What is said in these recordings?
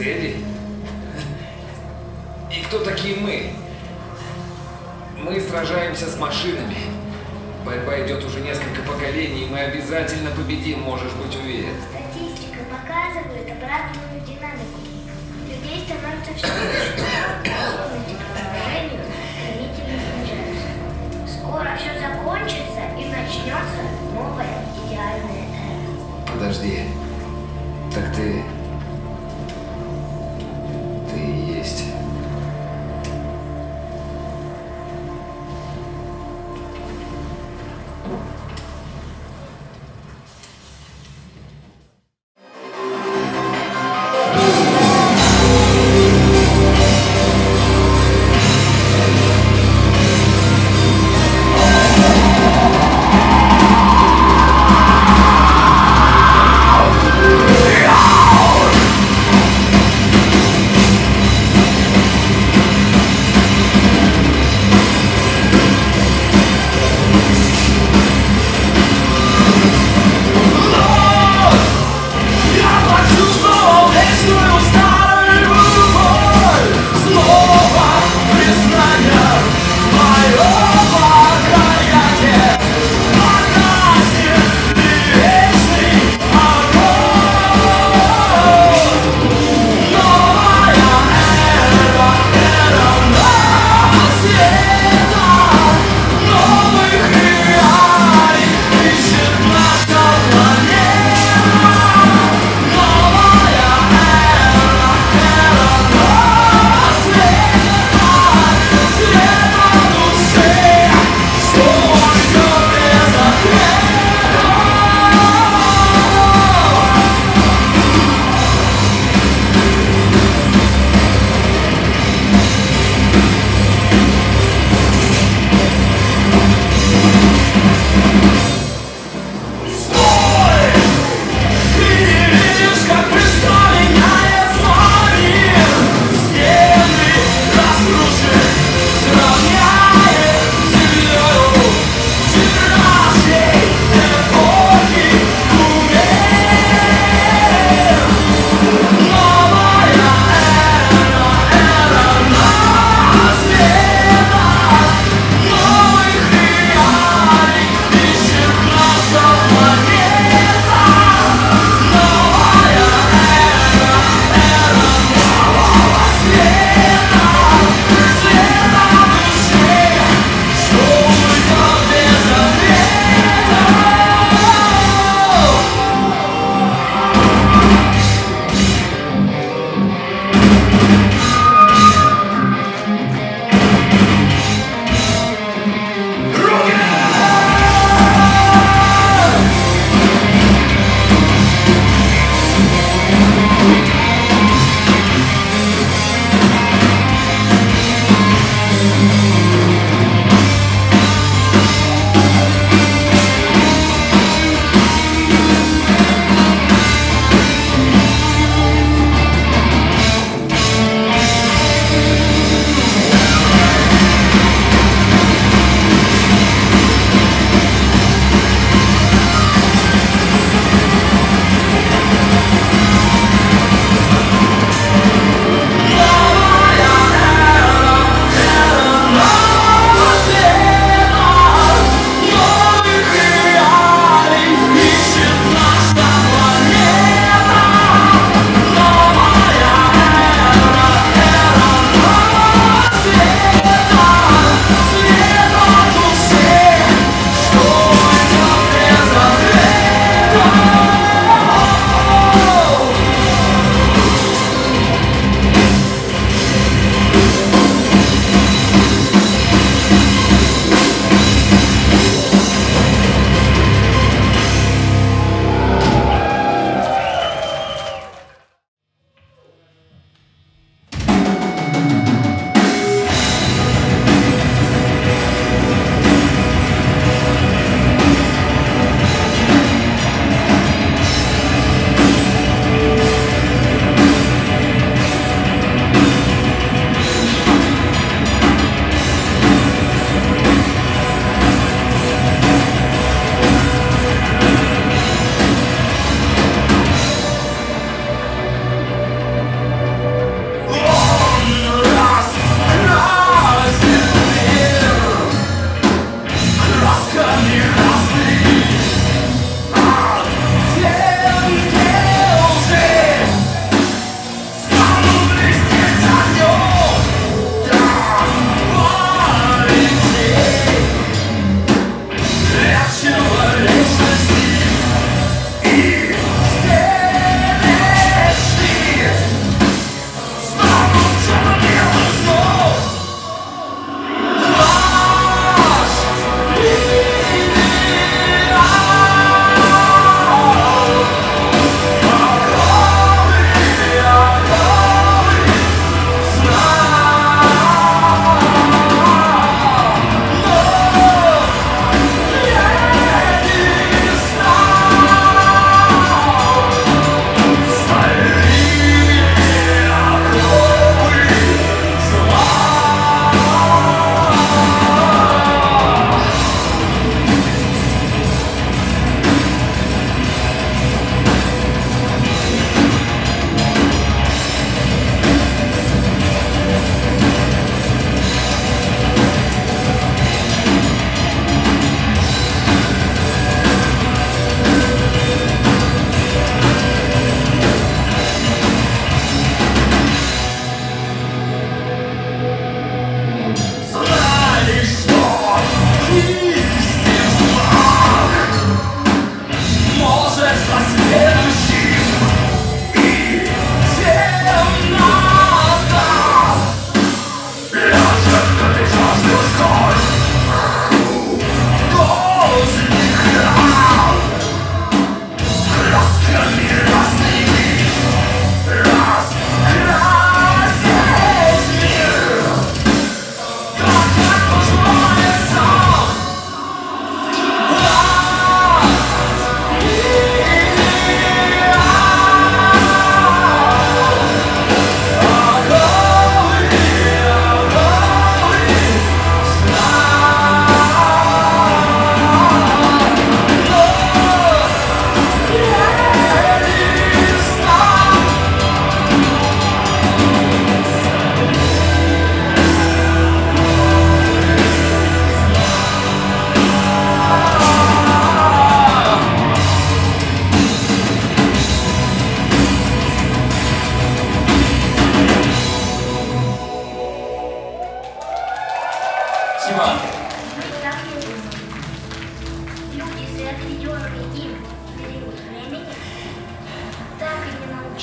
цели. И кто такие мы? Мы сражаемся с машинами. Борьба идет уже несколько поколений, и мы обязательно победим, можешь быть уверен. Статистика показывает обратную динамику. Людей становится все больше, возможности к поражению стремительно снижаются. Скоро все закончится и начнется новая идеальная эра. Подожди. Так ты... Ты и есть... No!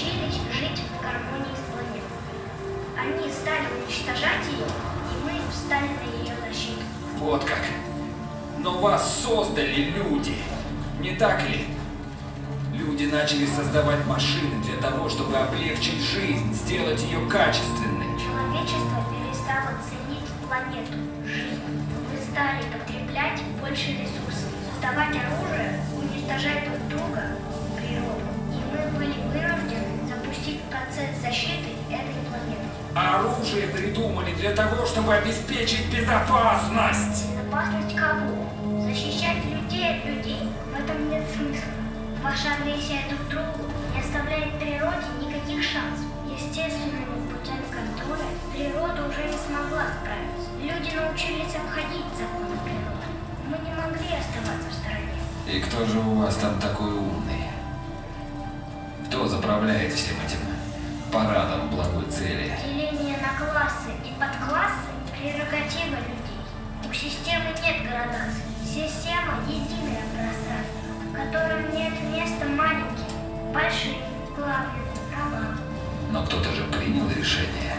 научились жить в гармонии с планетой. Они стали уничтожать ее, и мы встали на ее защиту. Вот как. Но вас создали люди, не так ли? Люди начали создавать машины для того, чтобы облегчить жизнь, сделать ее качественной. Человечество перестало ценить планету, жизнь. Мы стали потреблять больше ресурсов, создавать оружие, уничтожать друг друга, природу. И мы были вынуждены запустить процесс защиты этой планеты. Оружие придумали для того, чтобы обеспечить безопасность. Безопасность кого? Защищать людей от людей? В этом нет смысла. Ваша агрессия друг к другу не оставляет природе никаких шансов. Естественными путями контроля природа уже не смогла справиться. Люди научились обходить законы природы. Мы не могли оставаться в стороне. И кто же у вас там такой умный? Кто заправляет всем этим парадом благой цели? Деление на классы и подклассы – прерогатива людей. У системы нет градаций. Система – единое пространство, в котором нет места маленьким, большим, главным, равным. Но кто-то же принял решение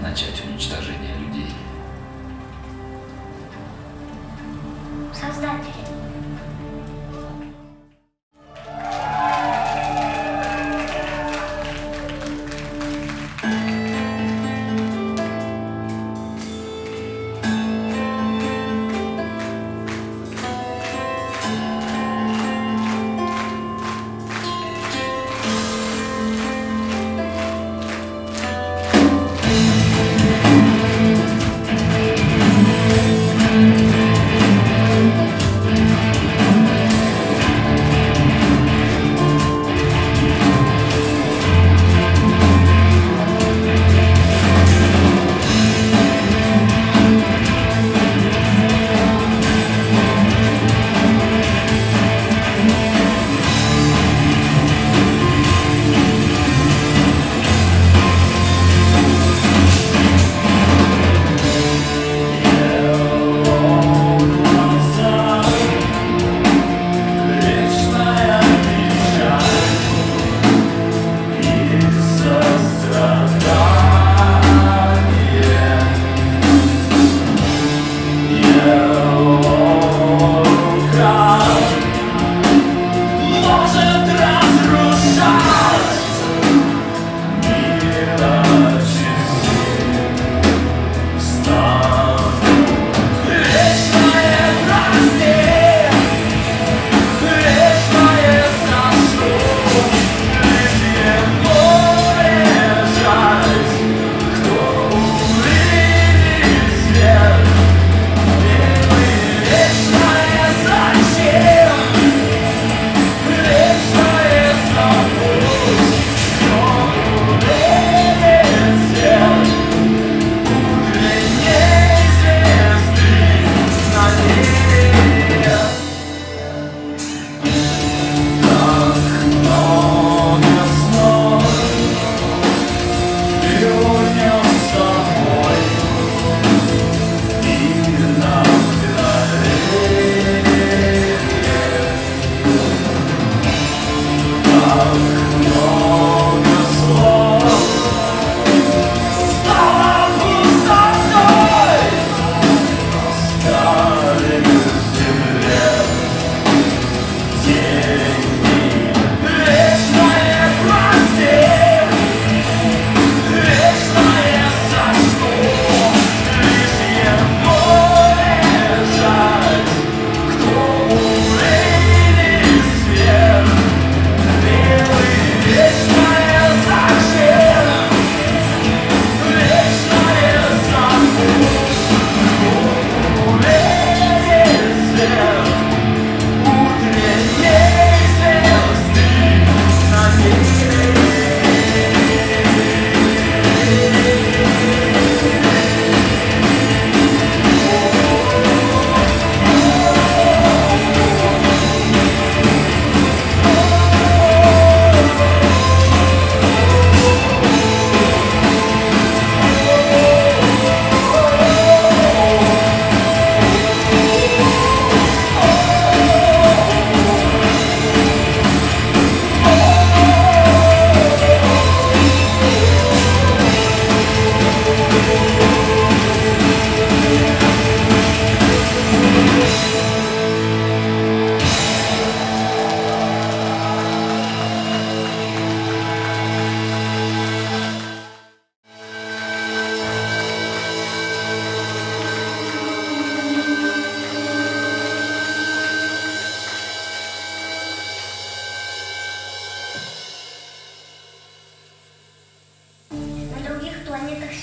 начать уничтожение людей. Создатели.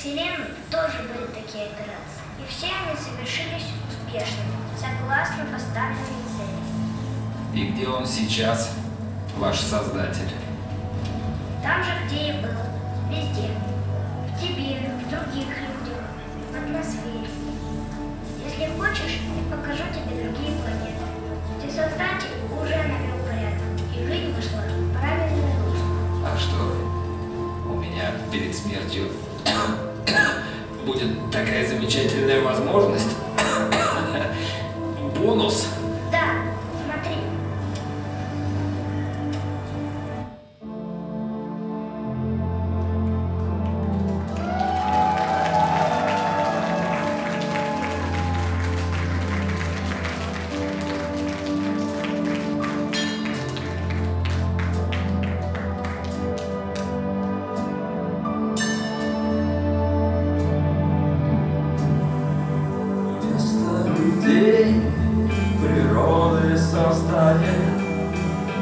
Вселенной тоже были такие операции, и все они совершились успешно, согласно поставленной цели. И где он сейчас, ваш Создатель? Там же, где и был, везде. В тебе, в других людях, в атмосфере. Если хочешь, я покажу тебе другие планеты. Ты, Создатель, уже навел порядок, и жизнь вышла в правильное русло. А что, у меня перед смертью будет такая замечательная возможность? Бонус? Да, смотри.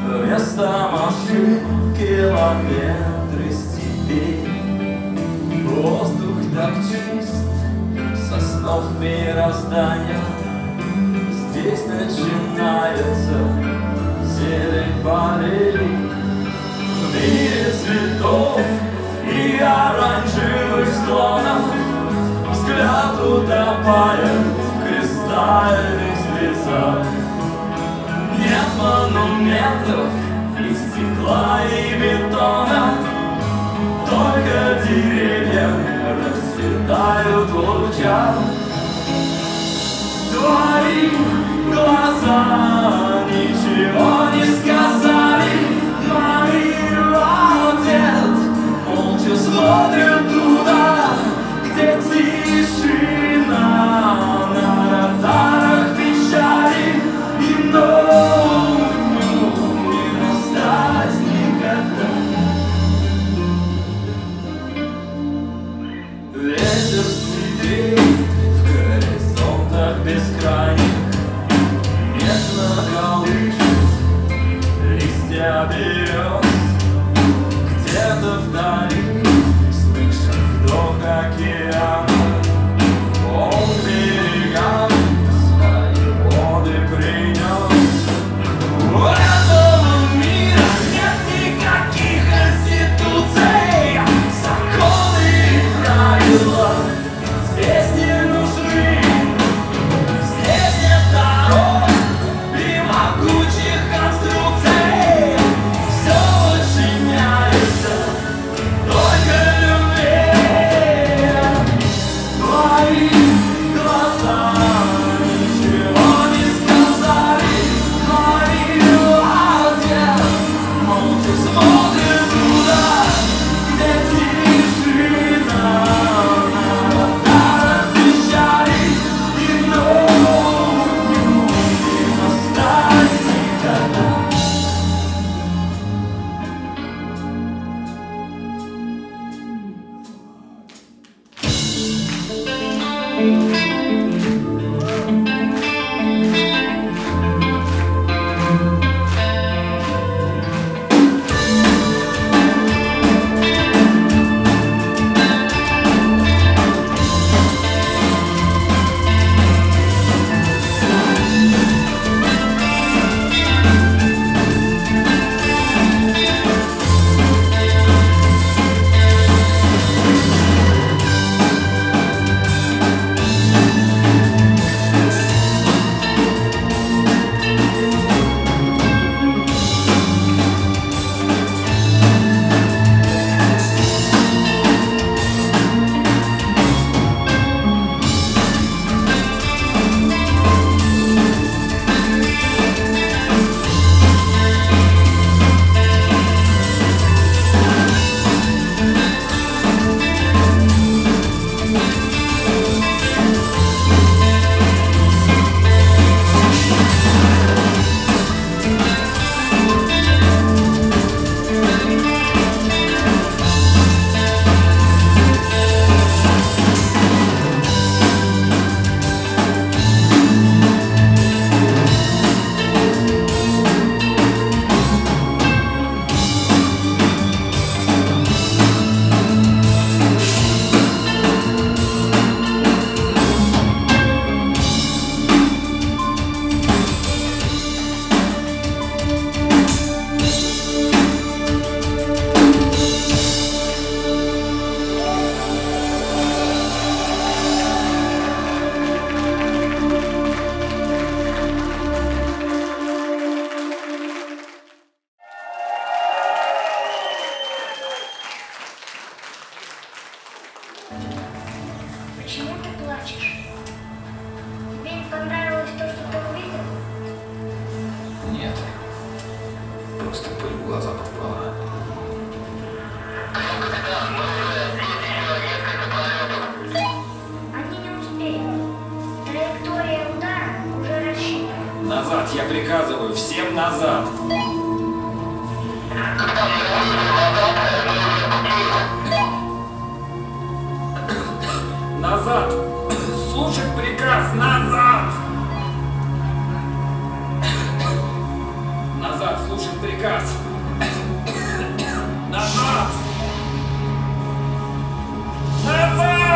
Вместо машин километры степей, воздух так чист, соснов мироздания. Здесь начинается зелень полей, в мире цветов и оранжевых склонов взгляд утопает в кристальных слезах. Нет монументов из стекла и бетона, только деревья расцветают в лучах. Твои глаза ничего не сказали, Мария, отец, молча смотрят туда, где тишина на радарах печали. И новому не настать никогда. Ветер сидит в горизонтах бескрайних, нежно колышет листья берез. Где-то вдали слышит вдох океана. Он берегам свои воды принес. У этого мира нет никаких институций, законы и правила здесь не нужны. Здесь нет дорог и могучих конструкций, все подчиняется. просто пыль в глаза попала. Они не успеют. Траектория удара уже рассчитана. Назад, я приказываю, всем назад! Назад! Слушать приказ! Назад! Назад! Слушать приказ! Назад! Назад!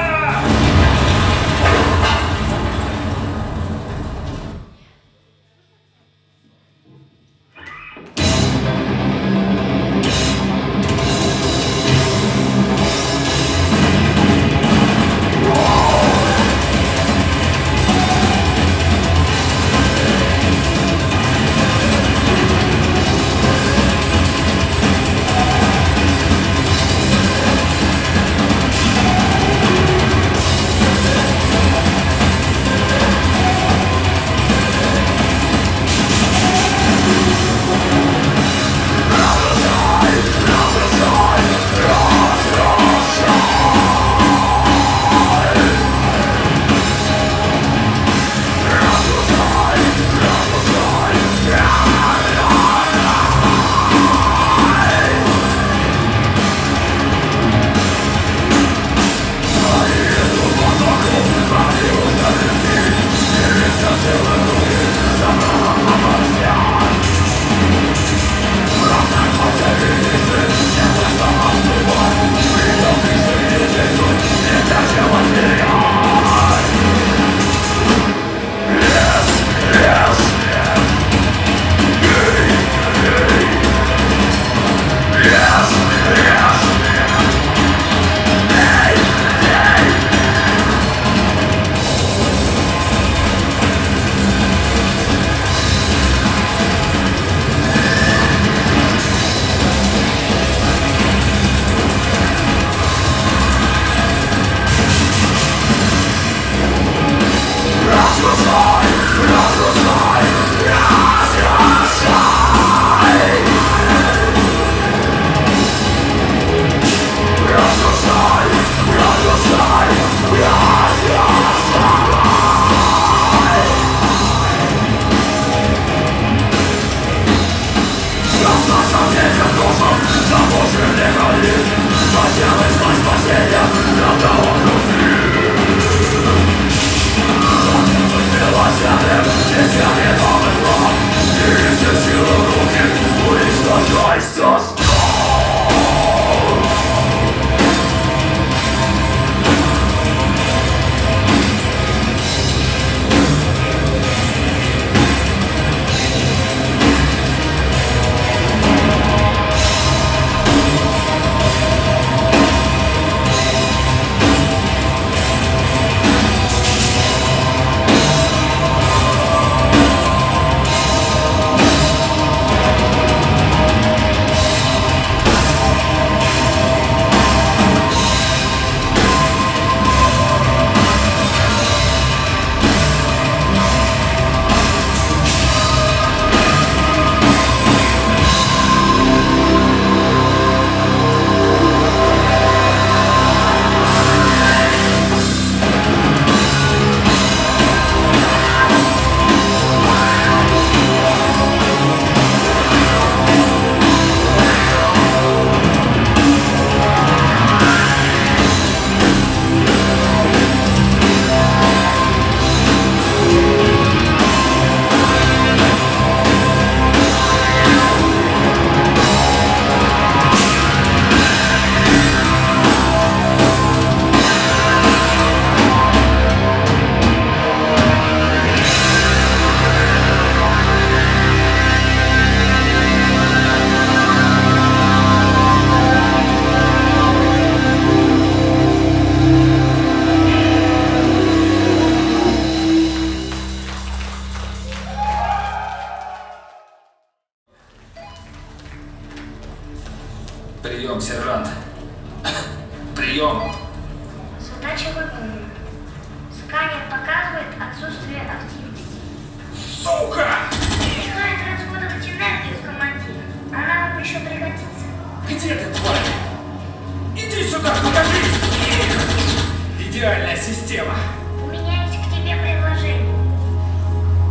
Прием, сержант. Прием. Задача выполнена. Сканер показывает отсутствие активности. Сука! Происходит расходовать энергию, командир. идеальная система. У меня есть к тебе предложение.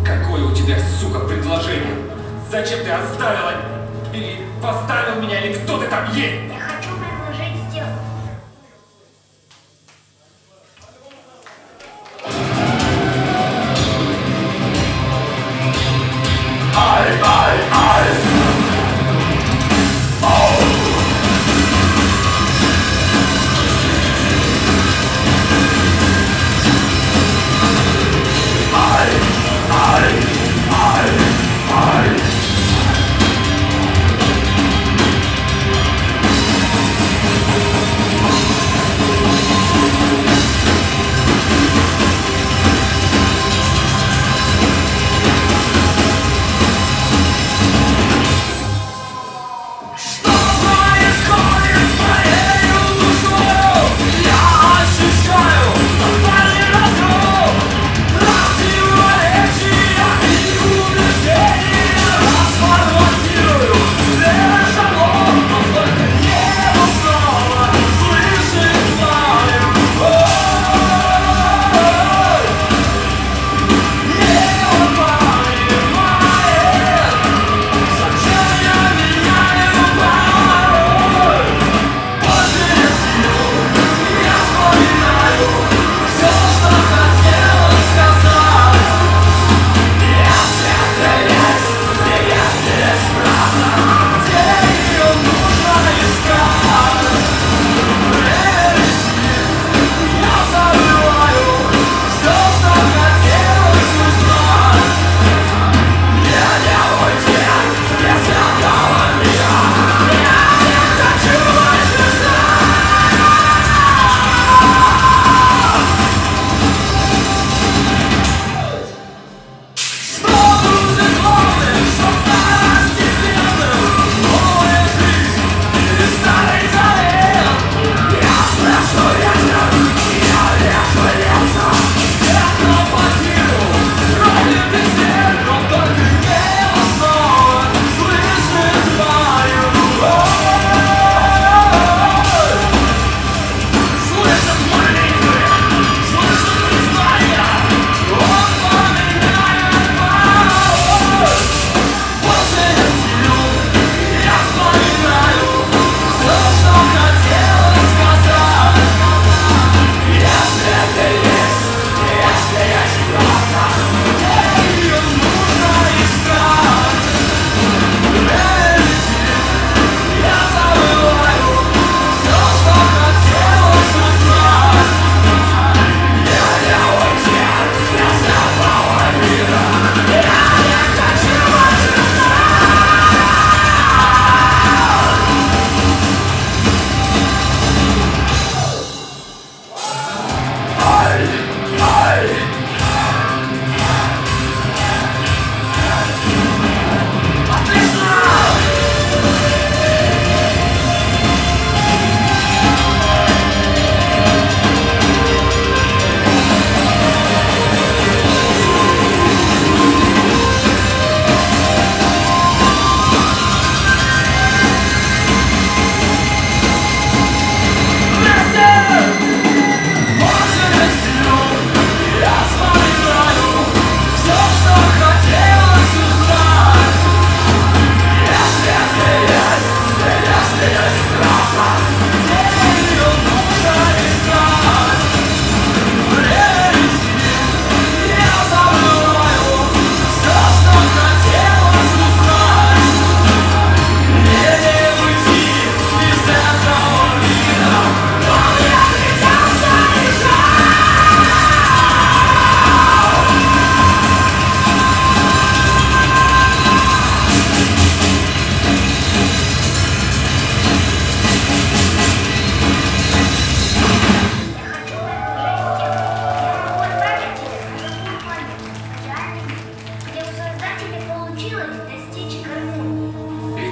Какое у тебя, сука, предложение? Зачем ты оставила или поставил меня, или кто ты там есть? Я хочу предложить сделку.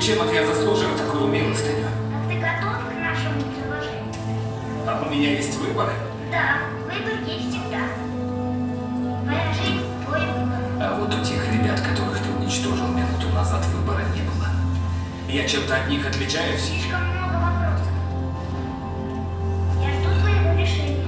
Чем это я заслужил такую милостыню? Ты готов к нашему предложению? А у меня есть выбор? Да, выбор есть всегда. Моя жизнь – твой выбор. А вот у тех ребят, которых ты уничтожил минуту назад, выбора не было. Я чем-то от них отличаюсь? Слишком много вопросов. Я жду твоего решения.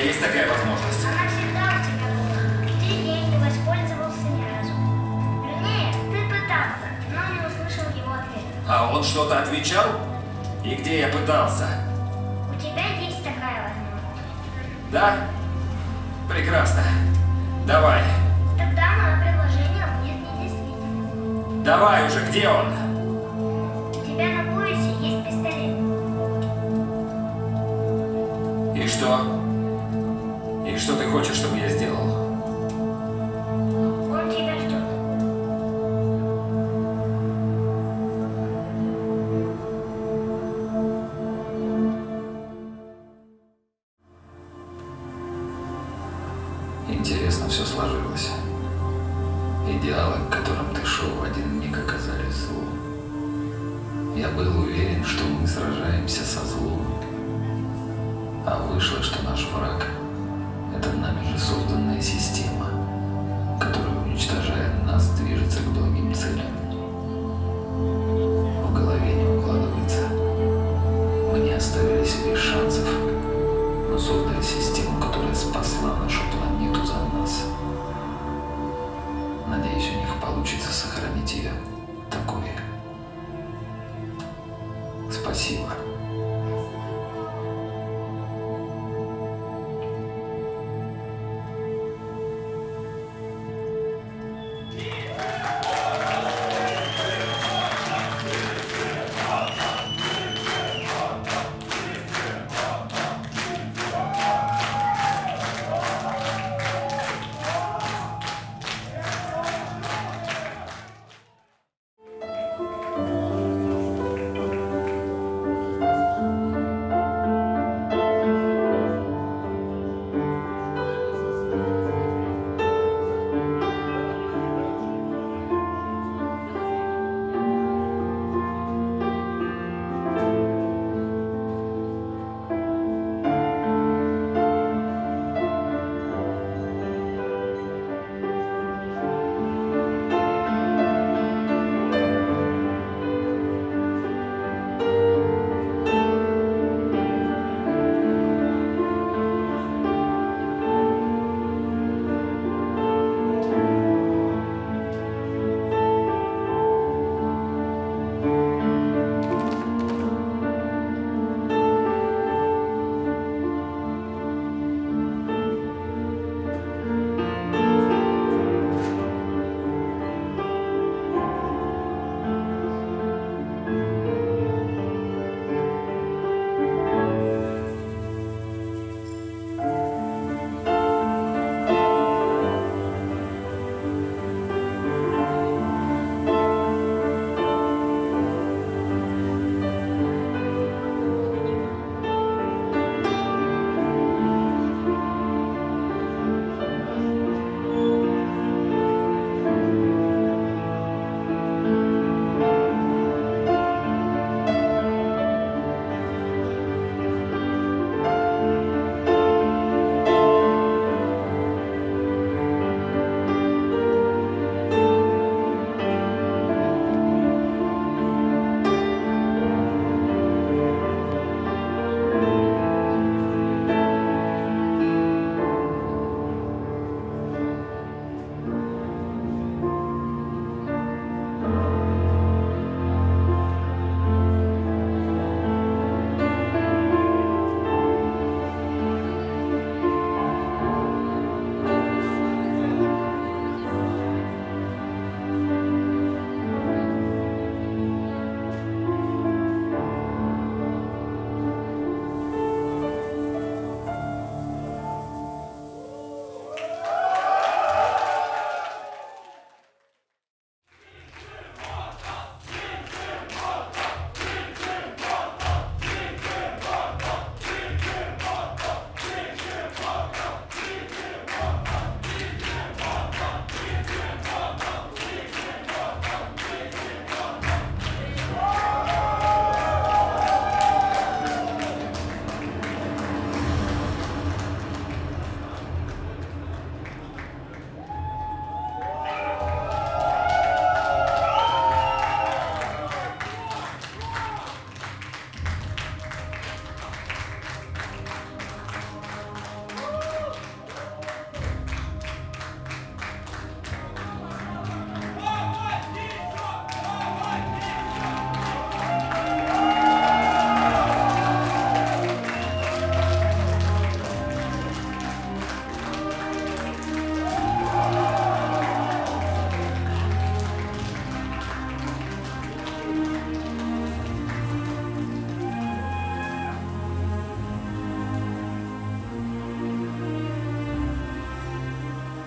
меня есть такая возможность. Она всегда у тебя была. Ты ей не воспользовался ни разу. Вернее, ты пытался, но не услышал его ответа. А он что-то отвечал? И где я пытался? У тебя есть такая возможность. Да? Прекрасно. Давай. Тогда мое предложение будет недействительным. Давай уже, где он? У тебя на поясе есть пистолет. И что? И что ты хочешь, чтобы я сделал? Он тебя ждет. Интересно все сложилось. Идеалы, к которым ты шел, в один миг оказались злом. Я был уверен, что мы сражаемся со злом. А вышло, что наш враг — это нами же созданная система, которая, уничтожая нас, движется к благим целям. В голове не укладывается. Мы не оставили себе шансов, но создали систему, которая спасла нашу планету за нас. Надеюсь, у них получится сохранить ее такой. Спасибо.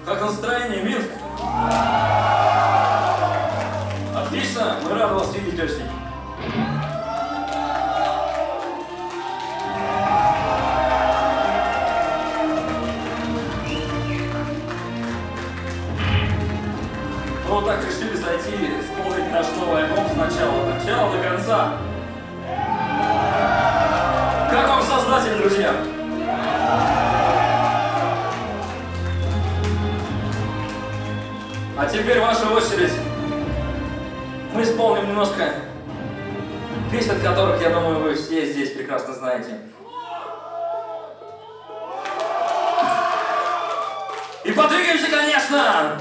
Как настроение, Минск? Отлично, мы рады вас видеть, Осень. Мы вот так решили зайти и исполнить наш новый альбом с начала до конца. Как вам создатель, друзья? А теперь ваша очередь. Мы исполним немножко песен, которых, я думаю, вы все здесь прекрасно знаете. И подвигаемся, конечно!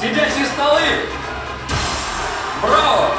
Сидячие столы! Браво!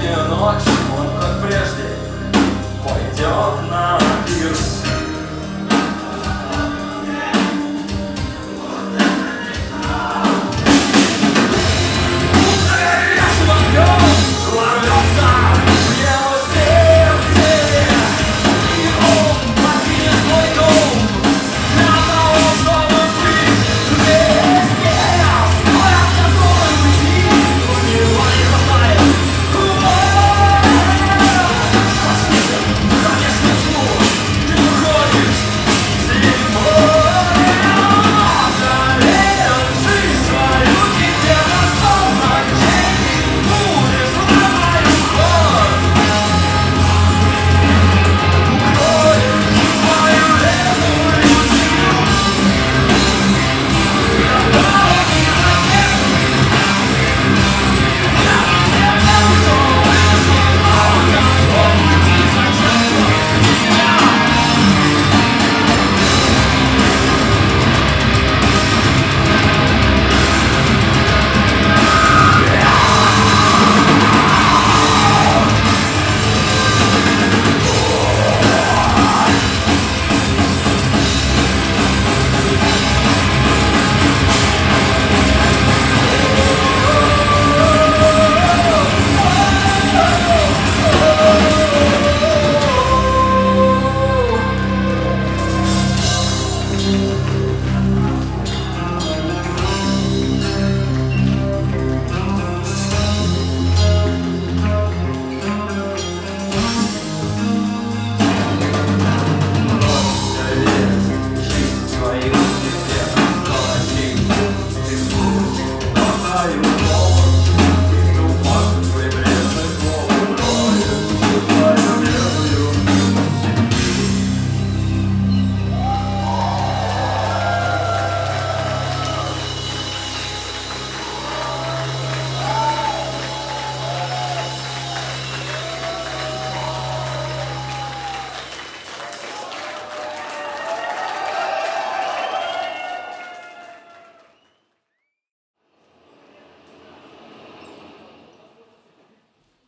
последнюю ночь, он, как прежде, пойдет на пирс.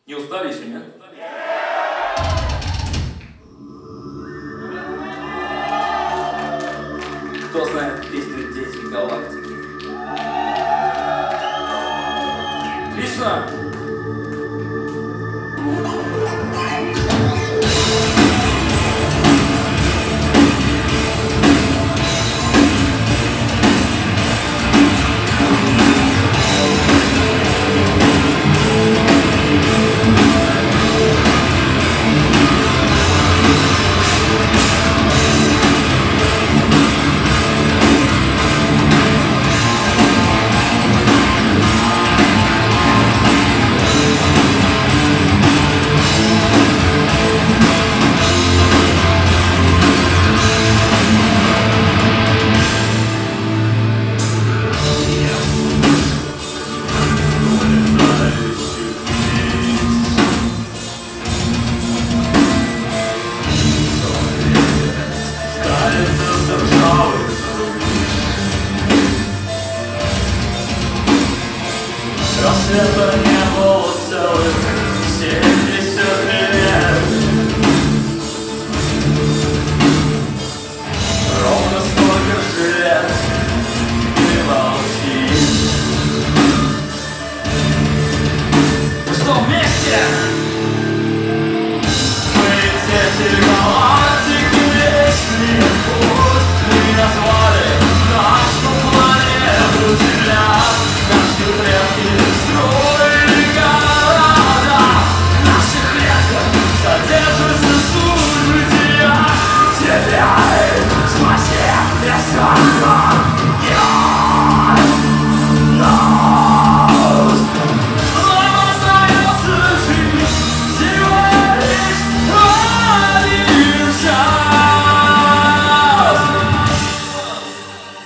Не устали еще, нет? Кто знает песню «Дети галактики»? Отлично! Рассвета не было целых 70 лет. Ровно столько же лет ты молчишь. Мы что, вместе? Мы дети галактики, вечный путь. Мы назвали нашу планету Земля. Наши предки строили города, в наших клетках содержится суд жития. Тебя спасет без огня нас. Нам остается жить всего лишь один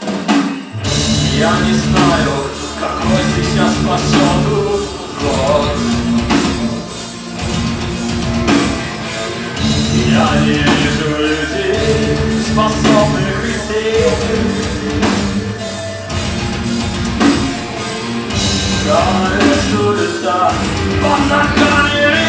час. Я не знаю, какой сейчас пошел год. Я не вижу людей, способных идти. Горы с улица под ногами.